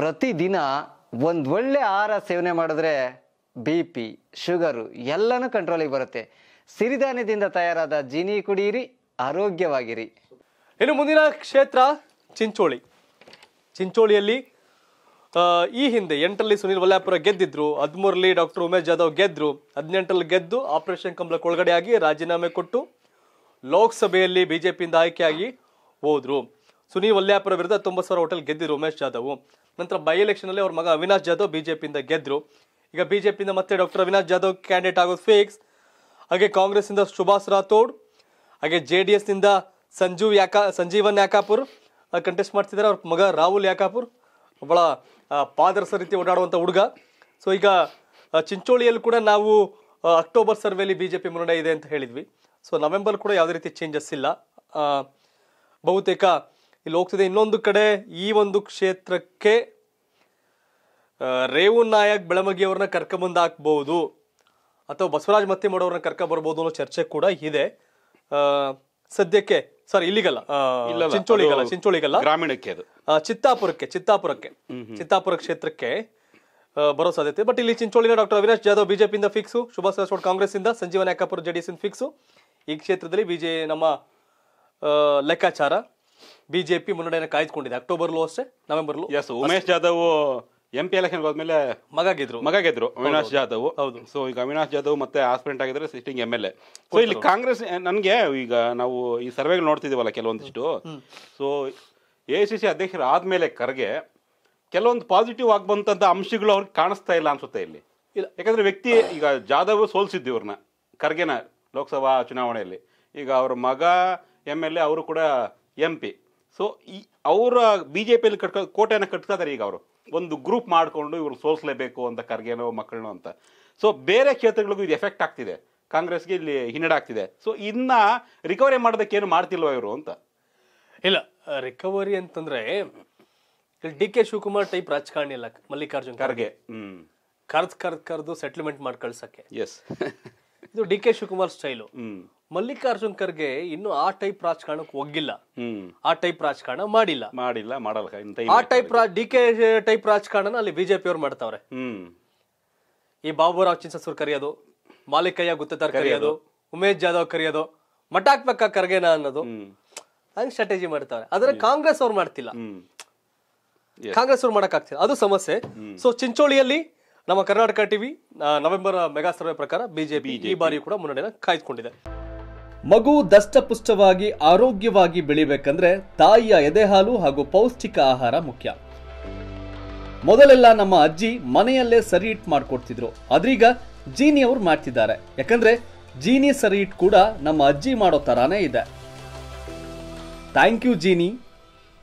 प्रतिदिन ಒಂದು ಒಳ್ಳೆ ಆಹಾರ ಸೇವನೆ ಮಾಡಿದ್ರೆ ಬಿಪಿ ಶುಗರ್ ಎಲ್ಲಾನು ಕಂಟ್ರೋಲಿಗೆ ಬರುತ್ತೆ। ಸಿರಿಧಾನ್ಯದಿಂದ ತಯಾರಾದ ಜೀನಿ ಕುಡಿಯಿರಿ, ಆರೋಗ್ಯವಾಗಿರಿ। ಇನ್ನು ಮುಂದಿನ ಕ್ಷೇತ್ರ ಚಿಂಚೋಳಿ। ಚಿಂಚೋಳಿಯಲ್ಲಿ ಈ ಹಿಂದೆ 8ರಲ್ಲಿ ಸುನಿಲ್ ವಲ್ಲಾಪುರ ಗೆದ್ದಿದ್ರು, 13ರಲ್ಲಿ ಡಾಕ್ಟರ್ ಉಮೇಶ್ ಜಾಧವ್ ಗೆದ್ರು, 18ರಲ್ಲಿ ಗೆದ್ದು ಆಪರೇಷನ್ ಕಮಲಕ್ಕೆ ಒಳಗಡೆಯಾಗಿ ರಾಜೀನಾಮೆ ಕೊಟ್ಟು ಲೋಕಸಭೆಯಲ್ಲಿ ಬಿಜೆಪಿಯಿಂದ ಆಯ್ಕೆಯಾಗಿ ಹೋದ್ರು। ಸುನಿಲ್ ವಲ್ಲಾಪುರ ವಿರುದ್ಧ 90,000 ಹೋಟೆಲ್ ಗೆದ್ದಿದ್ರು ಉಮೇಶ್ ಜಾಧವ್। ನಂತರ ಬೈ ಎಲೆಕ್ಷನಲ್ಲಿ ಅವ್ರ ಮಗ ಅವಿನಾಶ್ ಜಾಧವ್ ಬಿಜೆಪಿಯಿಂದ ಗೆದ್ದರು। ಈಗ ಬಿಜೆಪಿಯಿಂದ ಮತ್ತೆ ಡಾಕ್ಟರ್ ಅವಿನಾಶ್ ಜಾಧವ್ ಕ್ಯಾಂಡಿಡೇಟ್ ಆಗೋದು ಫಿಕ್ಸ್। ಹಾಗೆ ಕಾಂಗ್ರೆಸ್ಸಿಂದ ಸುಭಾಷ್ ರಾಥೋಡ್, ಹಾಗೆ ಜೆ ಡಿ ಎಸ್ನಿಂದ ಸಂಜೀವನ್ ಯಾಕಾಪುರ್ ಕಂಟೆಸ್ಟ್ ಮಾಡ್ತಿದ್ದಾರೆ, ಅವ್ರ ಮಗ ರಾಹುಲ್ ಯಾಕಾಪುರ್ ಭಾಳ ಪಾದರ್ಸ ರೀತಿ ಓಡಾಡುವಂಥ ಹುಡುಗ। ಸೊ ಈಗ ಚಿಂಚೋಳಿಯಲ್ಲಿ ಕೂಡ ನಾವು ಅಕ್ಟೋಬರ್ ಸರ್ವೆಯಲ್ಲಿ ಬಿಜೆಪಿ ಮುನ್ನಡೆ ಇದೆ ಅಂತ ಹೇಳಿದ್ವಿ। ಸೊ ನವೆಂಬರ್ ಕೂಡ ಯಾವುದೇ ರೀತಿ ಚೇಂಜಸ್ ಇಲ್ಲ, ಬಹುತೇಕ ಇಲ್ಲಿ ಹೋಗ್ತಿದೆ। ಇನ್ನೊಂದು ಕಡೆ ಈ ಒಂದು ಕ್ಷೇತ್ರಕ್ಕೆ ರೇವು ನಾಯಕ್ ಬೆಳಮಗಿ ಅವ್ರನ್ನ ಕರ್ಕೊಂಬಂದು ಹಾಕ್ಬೋದು ಅಥವಾ ಬಸವರಾಜ್ ಮತ್ತಿಮಡವ್ರನ್ನ ಕರ್ಕೊಂಬರ್ಬೋದು ಅನ್ನೋ ಚರ್ಚೆ ಕೂಡ ಇದೆ। ಸದ್ಯಕ್ಕೆ ಸಾರಿ ಇಲ್ಲಿಗಲ್ಲ, ಚಿಂಚೋಳಿಗಲ್ಲ, ಗ್ರಾಮೀಣಕ್ಕೆ, ಅದು ಚಿತ್ತಾಪುರ ಕ್ಷೇತ್ರಕ್ಕೆ ಬರೋ ಸಾಧ್ಯತೆ। ಬಟ್ ಇಲ್ಲಿ ಚಿಂಚೋಳಿನ ಡಾಕ್ಟರ್ ಅವಿನಾಶ್ ಜಾಧವ್ ಬಿಜೆಪಿಯಿಂದ ಫಿಕ್ಸು, ಸುಭಾಷ್ ರಾಥೋಡ್ ಕಾಂಗ್ರೆಸ್ ಇಂದ, ಸಂಜೀವನ್ ಯಾಕಾಪುರ ಜೆಡಿಎಸ್ ಇಂದ ಫಿಕ್ಸು। ಈ ಕ್ಷೇತ್ರದಲ್ಲಿ ನಮ್ಮ ಲೆಕ್ಕಾಚಾರ ಬಿಜೆಪಿ ಮುನ್ನಡೆಯನ್ನು ಕಾಯ್ದುಕೊಂಡಿದೆ, ಅಕ್ಟೋಬರ್ಲೂ ಅಷ್ಟೇ ನವೆಂಬರ್ಲೂ। Yes, Umesh Jadhav MP election ಹೋದ್ಮೇಲೆ ಮಗ ಗೆದ್ರು ಅವಿನಾಶ್ ಜಾಧವ್, ಹೌದು। ಸೊ ಈಗ ಅವಿನಾಶ್ ಜಾಧವ್ ಮತ್ತೆ ಆಸ್ಪಿರೆಂಟ್ ಆಗಿದ್ರೆ ಸಿಟ್ಟಿಂಗ್ MLA। ಸೊ ಇಲ್ಲಿ ಕಾಂಗ್ರೆಸ್ ನನಗೆ ಈಗ ನಾವು ಈ ಸರ್ವೆಗಳು ನೋಡ್ತಿದೀವಲ್ಲ ಕೆಲವೊಂದಿಷ್ಟು, ಸೊ AICC ಅಧ್ಯಕ್ಷರು ಆದ್ಮೇಲೆ ಖರ್ಗೆ ಕೆಲವೊಂದು ಪಾಸಿಟಿವ್ ಆಗ್ಬಂತ ಅಂಶಗಳು ಅವ್ರಿಗೆ ಕಾಣಿಸ್ತಾ ಇಲ್ಲ ಅನ್ಸುತ್ತೆ ಇಲ್ಲಿ। ಯಾಕಂದ್ರೆ ವ್ಯಕ್ತಿ ಈಗ ಜಾಧವ್ ಸೋಲ್ಸಿದ್ದು ಇವ್ರನ್ನ ಖರ್ಗೆನ ಲೋಕಸಭಾ ಚುನಾವಣೆಯಲ್ಲಿ, ಈಗ ಅವ್ರ ಮಗ MLA, ಅವರು ಕೂಡ MP। ಸೊ ಈ ಅವರ ಬಿಜೆಪಿಯಲ್ಲಿ ಕೋಟೆಯನ್ನು ಕಟ್ಕೋತಾರೆ, ಈಗ ಅವರು ಒಂದು ಗ್ರೂಪ್ ಮಾಡಿಕೊಂಡು ಇವ್ರು ಸೋಲಿಸಲೇಬೇಕು ಅಂತ ಖರ್ಗೆನೋ ಮಕ್ಕಳನ್ನೋ ಅಂತ। ಸೊ ಬೇರೆ ಕ್ಷೇತ್ರಗಳಿಗೂ ಇದು ಎಫೆಕ್ಟ್ ಆಗ್ತಿದೆ, ಕಾಂಗ್ರೆಸ್ಗೆ ಇಲ್ಲಿ ಹಿನ್ನಡೆ ಆಗ್ತಿದೆ। ಸೊ ಇನ್ನ ರಿಕವರಿ ಮಾಡೋದಕ್ಕೆ ಏನು ಮಾಡ್ತಿಲ್ವ ಇವರು ಅಂತ? ಇಲ್ಲ, ರಿಕವರಿ ಅಂತಂದ್ರೆ DK ಶಿವಕುಮಾರ್ ಟೈಪ್ ರಾಜಕಾರಣಿ ಇಲ್ಲ ಮಲ್ಲಿಕಾರ್ಜುನ್ ಖರ್ಗೆ, ಕರ್ದು ಸೆಟ್ಲ್ಮೆಂಟ್ ಮಾಡಿ ಕಳ್ಸಕ್ಕೆ। ಎಸ್, ಇದು DK ಶಿವಕುಮಾರ್ ಸ್ಟೈಲು। ಮಲ್ಲಿಕಾರ್ಜುನ್ ಖರ್ಗೆ ಇನ್ನು ಆ ಟೈಪ್ ರಾಜಕಾರಣಕ್ಕೆ ಹೋಗಿಲ್ಲ, ಆ ಟೈಪ್ ರಾಜಕಾರಣ ಮಾಡಲ್ಲ। ಆ ಟೈಪ್ DK ಟೈಪ್ ರಾಜಕಾರಣ ಅಲ್ಲಿ ಬಿಜೆಪಿ ಅವ್ರು ಮಾಡ್ತಾವ್ರೆ। ಈ ಬಾಬುರಾವ್ ಚಿಂಚಸೂರ್ ಕರೆಯೋದು, ಮಾಲಿಕಯ್ಯ ಗುತ್ತೇದಾರ್ ಕರೆಯೋದು, ಉಮೇಶ್ ಜಾಧವ್ ಕರೆಯೋದು, ಮಟಾಕ್ಬೇಕ ಖರ್ಗೆನ ಅನ್ನೋದು, ಹಂಗೆ ಸ್ಟ್ರಾಟಜಿ ಮಾಡ್ತಾವ್ರೆ। ಆದ್ರೆ ಕಾಂಗ್ರೆಸ್ ಅವ್ರು ಮಾಡ್ತಿಲ್ಲ, ಕಾಂಗ್ರೆಸ್ ಅವ್ರು ಮಾಡಕ್ ಆಗ್ತಿಲ್ಲ, ಅದು ಸಮಸ್ಯೆ। ಸೊ ಚಿಂಚೋಳಿಯಲ್ಲಿ ನಮ್ಮ Karnataka TV November mega survey ಪ್ರಕಾರ ಬಿಜೆಪಿ ಈ ಬಾರಿ ಕೂಡ ಮುನ್ನಡೆನ ಕಾಯ್ದುಕೊಂಡಿದೆ। ಮಗು ದಷ್ಟಪುಷ್ಟವಾಗಿ ಆರೋಗ್ಯವಾಗಿ ಬೆಳಿಬೇಕಂದ್ರೆ ತಾಯಿಯ ಎದೆಹಾಲು ಹಾಗೂ ಪೌಷ್ಟಿಕ ಆಹಾರ ಮುಖ್ಯ। ಮೊದಲೆಲ್ಲ ನಮ್ಮ ಅಜ್ಜಿ ಮನೆಯಲ್ಲೇ ಸರಿ ಹಿಟ್ ಮಾಡ್ಕೊಡ್ತಿದ್ರು, ಆದ್ರೀಗ ಜೀನಿ ಅವ್ರು ಮಾಡ್ತಿದ್ದಾರೆ। ಯಾಕಂದ್ರೆ ಜೀನಿ ಸರಿ ಹಿಟ್ ಕೂಡ ನಮ್ಮ ಅಜ್ಜಿ ಮಾಡೋ ತರಾನೇ ಇದೆ। Thank you Jeeni.